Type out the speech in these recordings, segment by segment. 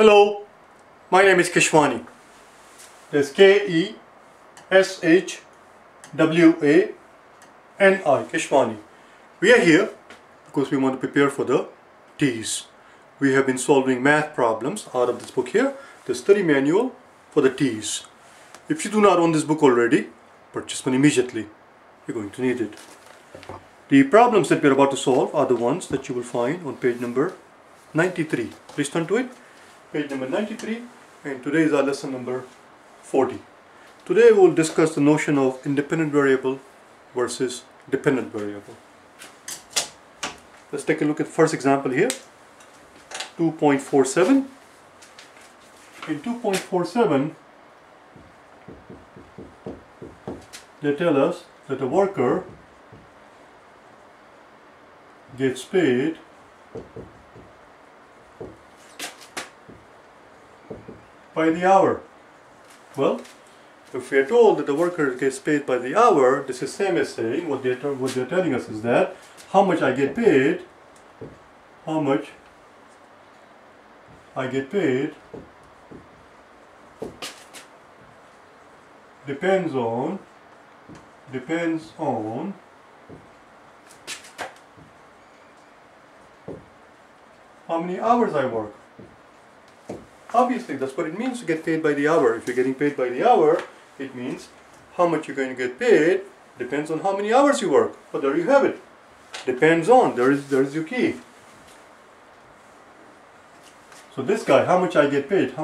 Hello, my name is Keshwani. That's K-E-S-H-W-A-N-I, Keshwani. We are here because we want to prepare for the T's. We have been solving math problems out of this book here, the study manual for the T's. If you do not own this book already, purchase one immediately. You're going to need it. The problems that we're about to solve are the ones that you will find on page number 93. Please turn to it. Page number 93, and today is our lesson number 40. Today we will discuss the notion of independent variable versus dependent variable. Let's take a look at the first example here, 2.47. In 2.47, they tell us that a worker gets paid by the hour. Well, if we are told that the worker gets paid by the hour, this is same as saying what they're telling us is that how much I get paid depends on how many hours I work. Obviously, that's what it means to get paid by the hour. If you're getting paid by the hour, it means how much you're going to get paid depends on how many hours you work. But there you have it. Depends on. There is your key. So this guy, how much I get paid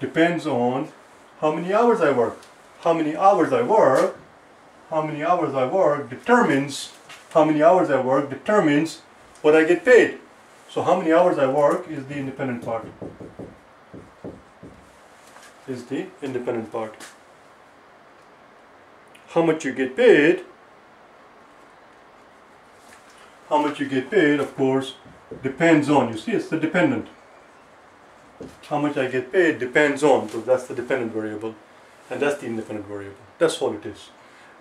depends on how many hours I work determines what I get paid. So how many hours I work is the independent part. How much you get paid, of course, depends on. You see, it's the dependent. How much I get paid depends on. So that's the dependent variable, and that's the independent variable. That's all it is.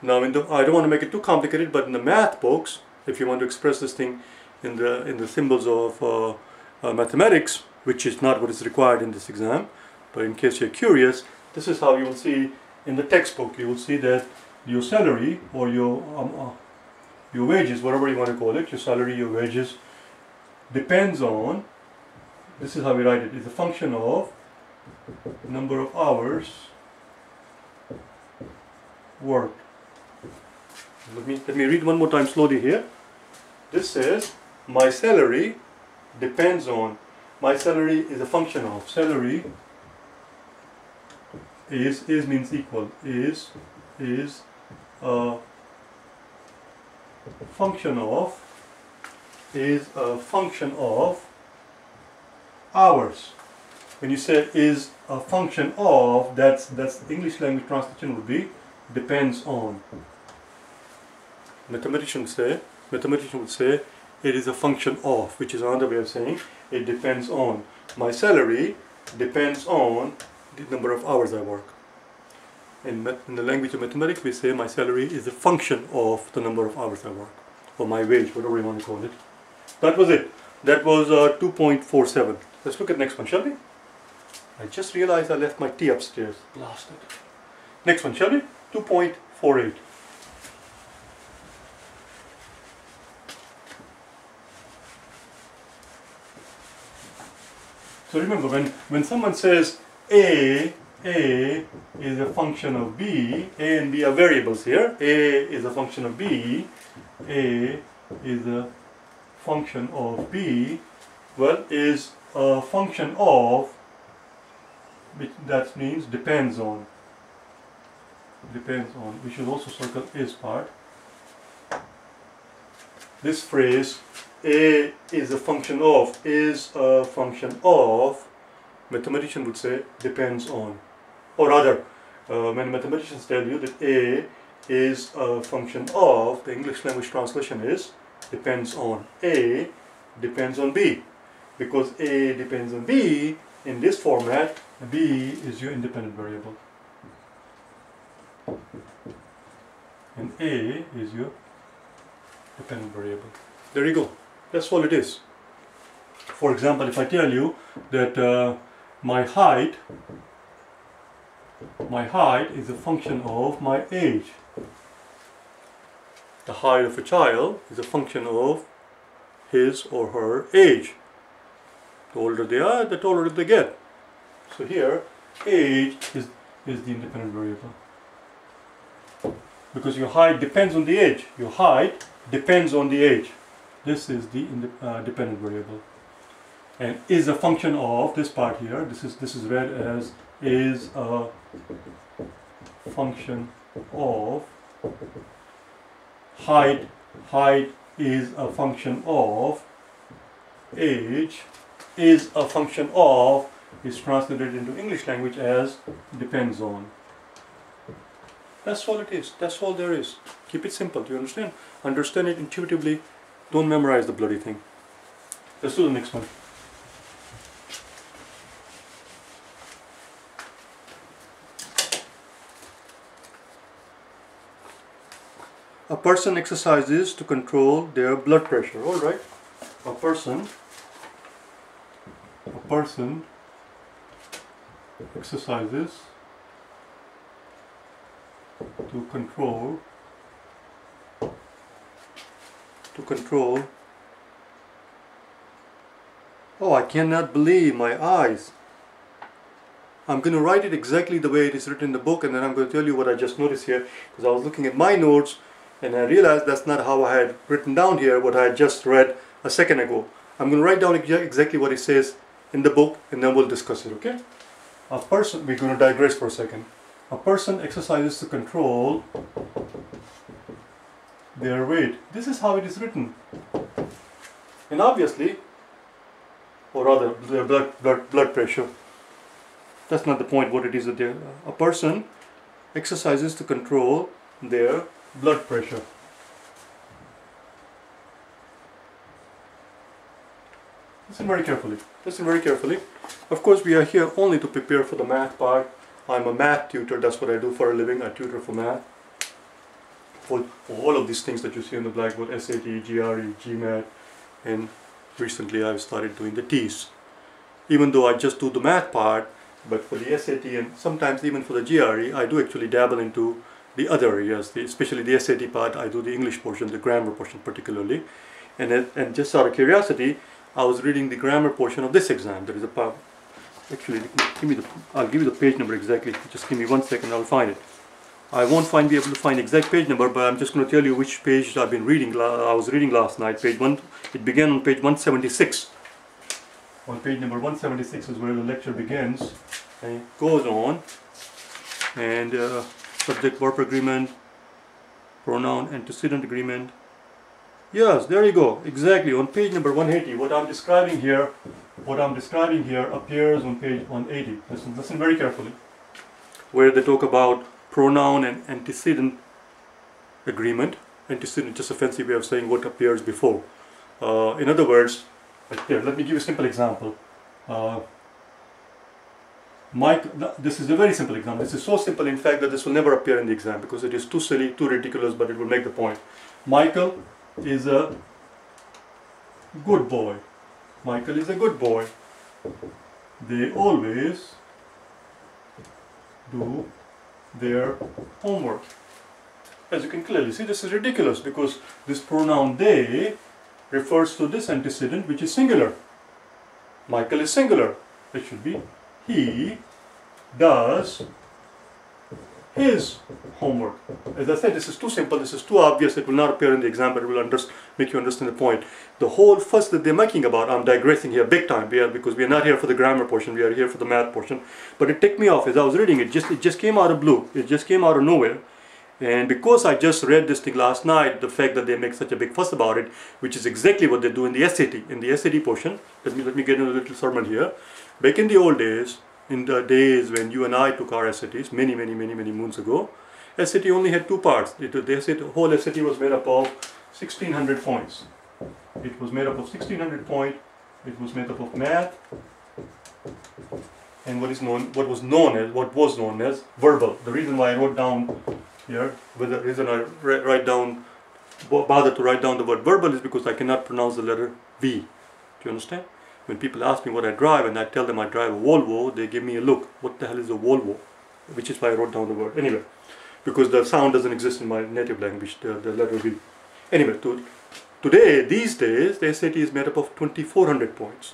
Now, I don't want to make it too complicated, but in the math books, if you want to express this thing in the symbols of mathematics, which is not what is required in this exam, but in case you're curious, this is how you will see in the textbook. You will see that your salary or your wages, whatever you want to call it, your salary, your wages, depends on, this is how we write it, it's a function of number of hours worked. Let me read one more time slowly here. This says my salary depends on, my salary is a function of, salary is means equal, is a function of, hours. When you say is a function of, that's English language translation would be depends on. Mathematician would say it is a function of, which is another way of saying it depends on. My salary depends on the number of hours I work. In the language of mathematics, we say my salary is a function of the number of hours I work, or my wage, whatever you want to call it. That was it. That was 2.47. Let's look at the next one, shall we? I just realized I left my tea upstairs. Blasted. Next one, shall we? 2.48. So remember, when someone says A is a function of B, A and B are variables here, A is a function of B, A is a function of B, well, is a function of, which that means depends on. Depends on. We should also circle is part. This phrase, A is a function of, mathematician would say depends on. Or rather, when mathematicians tell you that A is a function of, the English language translation is depends on. A depends on B. Because A depends on B, in this format, B is your independent variable. And A is your dependent variable. There you go. That's all it is. For example, if I tell you that my height is a function of my age. The height of a child is a function of his or her age. The older they are, the taller they get. So here, age is the independent variable. Because your height depends on the age. Your height depends on the age. This is the dependent variable. And is a function of this part here. This is read as is a function of height. Height is a function of age. Is a function of is translated into English language as depends on. That's all it is. That's all there is. Keep it simple. Do you understand? Understand it intuitively. Don't memorize the bloody thing. Let's do the next one. A person exercises to control their blood pressure. All right. A person exercises to control. Oh, I cannot believe my eyes. I'm going to write it exactly the way it is written in the book, and then I'm going to tell you what I just noticed here, because I was looking at my notes and I realized that's not how I had written down here what I had just read a second ago. I'm going to write down exactly what it says in the book, and then we'll discuss it, okay? A person, we're going to digress for a second. A person exercises to control their weight. This is how it is written. And obviously, or rather, their blood pressure. That's not the point, what it is that they're... A person exercises to control their blood pressure. Listen very carefully. Listen very carefully. Of course, we are here only to prepare for the math part. I'm a math tutor. That's what I do for a living. I tutor for math. For all of these things that you see on the blackboard, SAT, GRE, GMAT, and recently I've started doing the T's. Even though I just do the math part, but for the SAT and sometimes even for the GRE, I do actually dabble into the other areas, especially the SAT part. I do the English portion, the grammar portion particularly. And just out of curiosity, I was reading the grammar portion of this exam. There is a part. Actually, I'll give you the page number exactly. Just give me 1 second, I'll find it. I won't be able to find exact page number, but I'm just going to tell you which page I've been reading. I was reading last night. Page 1. It began on page 176. On page number 176 is where the lecture begins, and it goes on. And subject verb agreement, pronoun antecedent agreement. Yes, there you go. Exactly on page number 180. What I'm describing here appears on page 180. Listen very carefully. Where they talk about pronoun and antecedent agreement. Antecedent, just a fancy way of saying what appears before. In other words, here, let me give you a simple example. This is a very simple example. This is so simple, in fact, that this will never appear in the exam because it is too silly, too ridiculous, but it will make the point. Michael is a good boy. Michael is a good boy. They always do their homework. As you can clearly see, this is ridiculous because this pronoun they refers to this antecedent, which is singular. Michael is singular. It should be he does his homework. As I said, this is too simple, this is too obvious, it will not appear in the exam, but it will make you understand the point. The whole fuss that they're making about, I'm digressing here big time, because we are not here for the grammar portion, we are here for the math portion. But it ticked me off as I was reading it, it just came out of blue, it just came out of nowhere. And because I just read this thing last night, the fact that they make such a big fuss about it, which is exactly what they do in the SAT portion, let me get into a little sermon here. Back in the old days, in the days when you and I took our SATs, many moons ago, SAT only had two parts. The whole SAT was made up of 1600 points. It was made up of 1600 points. It was made up of math and what was known as verbal. The reason why I wrote down here, the reason I bothered to write down the word verbal is because I cannot pronounce the letter V. Do you understand? When people ask me what I drive and I tell them I drive a Volvo, they give me a look. What the hell is a Volvo? Which is why I wrote down the word. Anyway, because the sound doesn't exist in my native language, the letter V. Anyway, today, these days, the SAT is made up of 2400 points.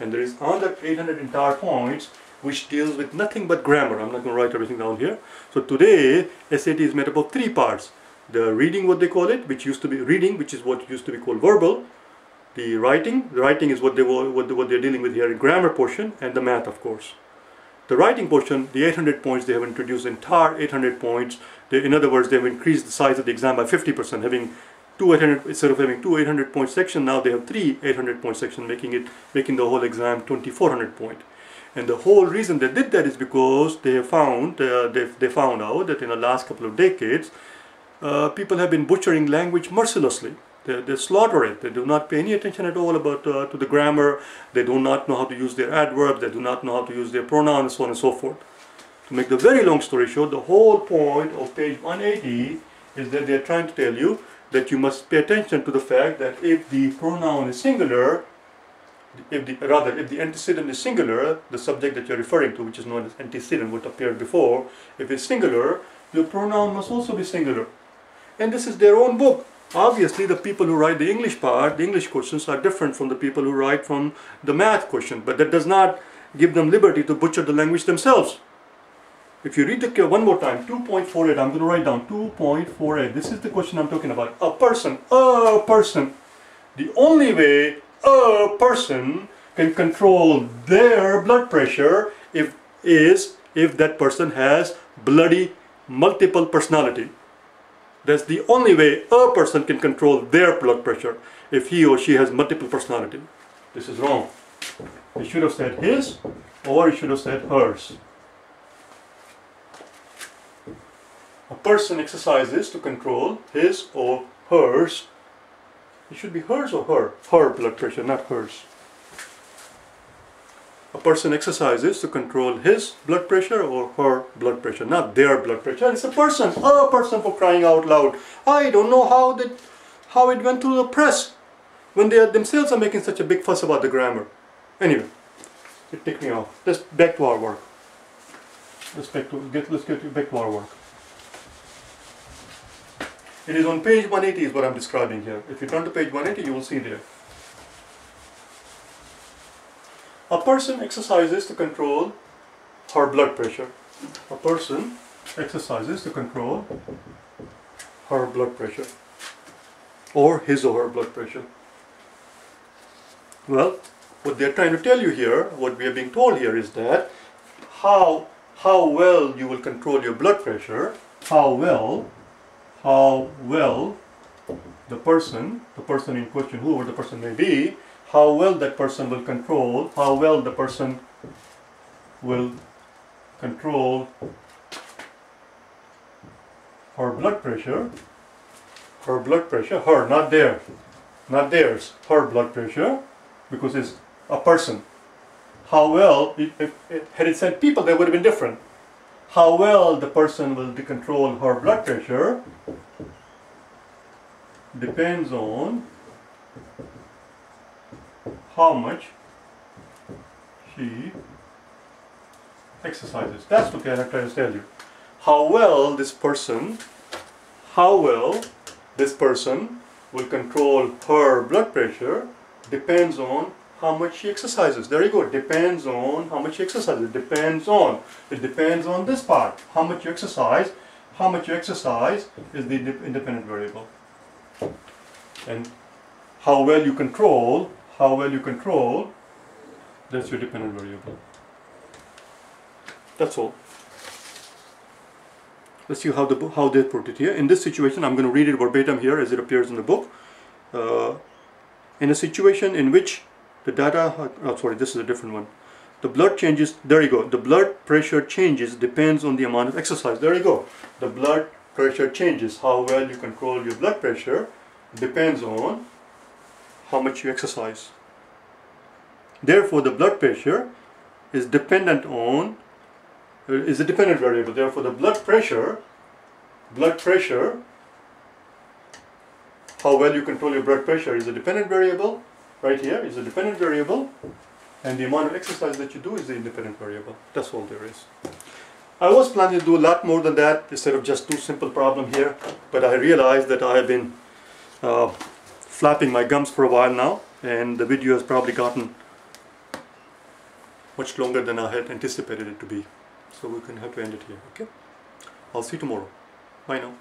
And there is another 800 entire points which deals with nothing but grammar. I'm not going to write everything down here. So today, SAT is made up of three parts. The reading, what they call it, which used to be reading, which is what used to be called verbal. The writing. The writing is what they're dealing with here in grammar portion, and the math, of course. The writing portion, the 800 points, they have introduced entire 800 points. In other words, they have increased the size of the exam by 50%, having instead of having two 800-point sections, now they have three 800-point sections, making the whole exam 2400-point. And the whole reason they did that is because they have found they found out that in the last couple of decades, people have been butchering language mercilessly. They slaughter it. They do not pay any attention at all about to the grammar. They do not know how to use their adverbs. They do not know how to use their pronouns, so on and so forth. To make the very long story short, the whole point of page 180 is that they are trying to tell you that you must pay attention to the fact that if the pronoun is singular, if the antecedent is singular, the subject that you are referring to, which is known as antecedent, what appeared before, if it's singular, the pronoun must also be singular. And this is their own book. Obviously, the people who write the English part, the English questions, are different from the people who write from the math question. But that does not give them liberty to butcher the language themselves. If you read the one more time, 2.48, I'm going to write down 2.48. This is the question I'm talking about. A person, the only way a person can control their blood pressure if that person has bloody multiple personality. That's the only way a person can control their blood pressure, if he or she has multiple personality. This is wrong. You should have said his, or you should have said hers. A person exercises to control his or hers. It should be hers or her. Her blood pressure, not hers. A person exercises to control his blood pressure or her blood pressure, not their blood pressure. It's a person for crying out loud. I don't know how it went through the press when they themselves are making such a big fuss about the grammar. Anyway, it ticked me off. Let's back to our work. Let's get back to our work. It is on page 180 is what I'm describing here. If you turn to page 180, you will see there. A person exercises to control her blood pressure. A person exercises to control her blood pressure. Or his or her blood pressure. Well, what they're trying to tell you here, what we are being told here is that how well you will control your blood pressure, how well the person in question, whoever the person may be, how well that person will control, her blood pressure, her, not their, not theirs, her blood pressure, because it's a person. How well, had it said people, that would have been different. How well the person will control her blood pressure depends on how much she exercises. That's what I'm trying to tell you. How well this person will control her blood pressure depends on how much she exercises. There you go. Depends on how much she exercises. Depends on. It depends on this part. How much you exercise. How much you exercise is the independent variable. And how well you control. How well you control, that's your dependent variable. That's all. Let's see how they put it here. In this situation, I'm going to read it verbatim here as it appears in the book. In a situation in which the data, oh, sorry, this is a different one. The blood changes, there you go. The blood pressure changes depends on the amount of exercise. There you go. The blood pressure changes. How well you control your blood pressure depends on how much you exercise. Therefore, the blood pressure is dependent on, is a dependent variable. Therefore, the blood pressure, how well you control your blood pressure is a dependent variable. Right here is a dependent variable. And the amount of exercise that you do is the independent variable. That's all there is. I was planning to do a lot more than that, instead of just two simple problems here, but I realized that I have been flapping my gums for a while now, and the video has probably gotten much longer than I had anticipated it to be. So we're going to have to end it here, okay? I'll see you tomorrow. Bye now.